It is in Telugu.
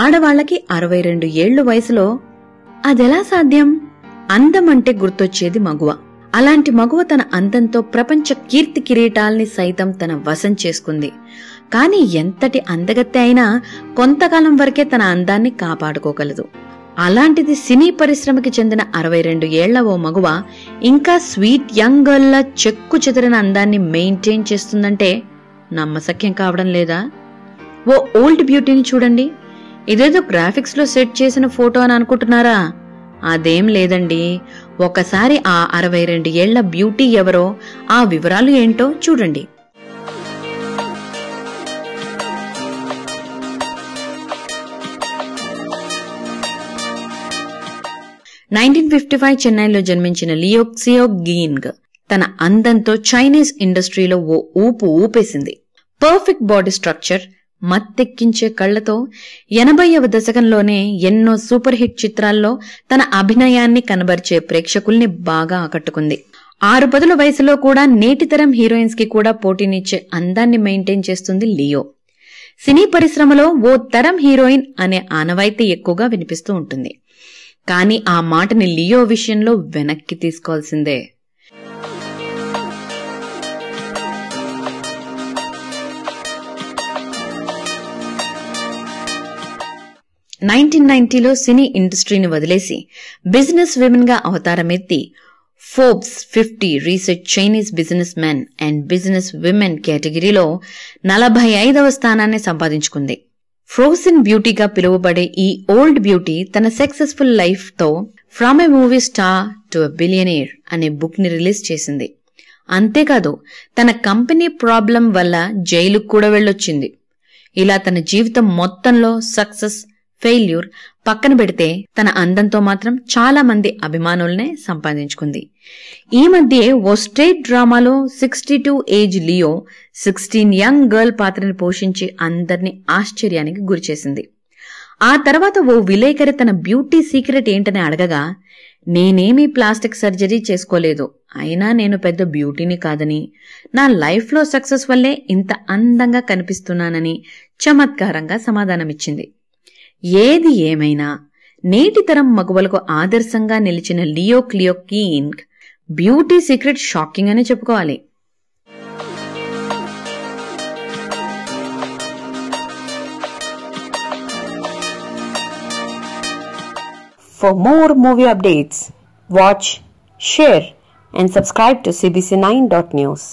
ఆడవాళ్లకి 62 ఏళ్ల వయసులో అదెలా సాధ్యం? అందమంటే గుర్తొచ్చేది మగువ. అలాంటి మగువ తన అందంతో ప్రపంచ కీర్తి కిరీటాల్ని సైతం తన వశం చేసుకుంది. కాని ఎంతటి అందగత్తె అయినా కొంతకాలం వరకే తన అందాన్ని కాపాడుకోగలదు. అలాంటిది సినీ పరిశ్రమకి చెందిన 62 ఏళ్ల ఓ మగువ ఇంకా స్వీట్ యంగ్ గర్ల్ లా చెక్కు చెదిరిన అందాన్ని మెయింటైన్ చేస్తుందంటే నమ్మశక్యం కావడం లేదా? ఓ ఓల్డ్ బ్యూటీని చూడండి. ఇదేదో గ్రాఫిక్స్ లో సెట్ చేసిన ఫోటో అని అనుకుంటున్నారా? అదేం లేదండి. ఒకసారి ఆ 62 ఏళ్ల బ్యూటీ ఎవరో, ఆ వివరాలు ఏంటో చూడండి. "1955 చెన్నైలో జన్మించిన లియో క్సియో గీన్గ్ తన అందంతో చైనీస్ ఇండస్ట్రీలో ఓ ఊపు ఊపేసింది. పర్ఫెక్ట్ బాడీ స్ట్రక్చర్, మత్తెక్కించే కళ్లతో 80వ దశకంలోనే ఎన్నో సూపర్ హిట్ చిత్రాల్లో తన అభినయాన్ని కనబరిచే ప్రేక్షకుల్ని బాగా ఆకట్టుకుంది. 6 పదుల వయసులో కూడా నేటితరం హీరోయిన్స్ కి కూడా పోటీనిచ్చే అందాన్ని మెయింటైన్ చేస్తుంది లియో. సినీ పరిశ్రమలో ఓ తరం హీరోయిన్ అనే ఆనవాయితీ ఎక్కువగా వినిపిస్తూ ఉంటుంది. కానీ ఆ మాటని లియో విషయంలో వెనక్కి తీసుకోవాల్సిందే. "1990లో సినీ ఇండస్ట్రీని వదిలేసి బిజినెస్ విమెన్ గా అవతారమెత్తి Forbes 50 research Chinese business men and business women కేటగిరీలో 45వ స్థానాన్ని సంపాదించుకుంది. ఫ్రోజన్ బ్యూటీగా పిలువబడే ఈ ఓల్డ్ బ్యూటీ తన సక్సెస్ఫుల్ లైఫ్ తో from a movie star to a billionaire అనే బుక్ ని రిలీజ్ చేసింది. అంతేకాదు తన కంపెనీ ప్రాబ్లం వల్ల జైలుకు కూడా వెళ్ళొచ్చింది. ఇలా తన జీవితం మొత్తంలో సక్సెస్, ఫెయిల్యూర్ పక్కన పెడితే తన అందంతో మాత్రం చాలా మంది అభిమానుల్నే సంపాదించుకుంది. ఈ మధ్యే ఓ స్టేట్ డ్రామాలో 62 ఏజ్ లియో 16 యంగ్ గర్ల్ పాత్రని పోషించి అందరినీ ఆశ్చర్యానికి గురిచేసింది. ఆ తర్వాత ఓ విలేకరి తన బ్యూటీ సీక్రెట్ ఏంటని అడగగా, "నేనేమీ ప్లాస్టిక్ సర్జరీ చేసుకోలేదు, అయినా నేను పెద్ద బ్యూటీని కాదని, నా లైఫ్లో సక్సెస్ వల్లే ఇంత అందంగా కనిపిస్తున్నానని చమత్కారంగా సమాధానమిచ్చింది. ఏది ఏమైనా నేటితరం మగువలకు ఆదర్శంగా నిలిచిన లియో క్లియో కీన్గ్ బ్యూటీ సీక్రెట్ షాకింగ్ అని చెప్పుకోవాలి. For more movie updates, watch, share and subscribe to CBC9.news.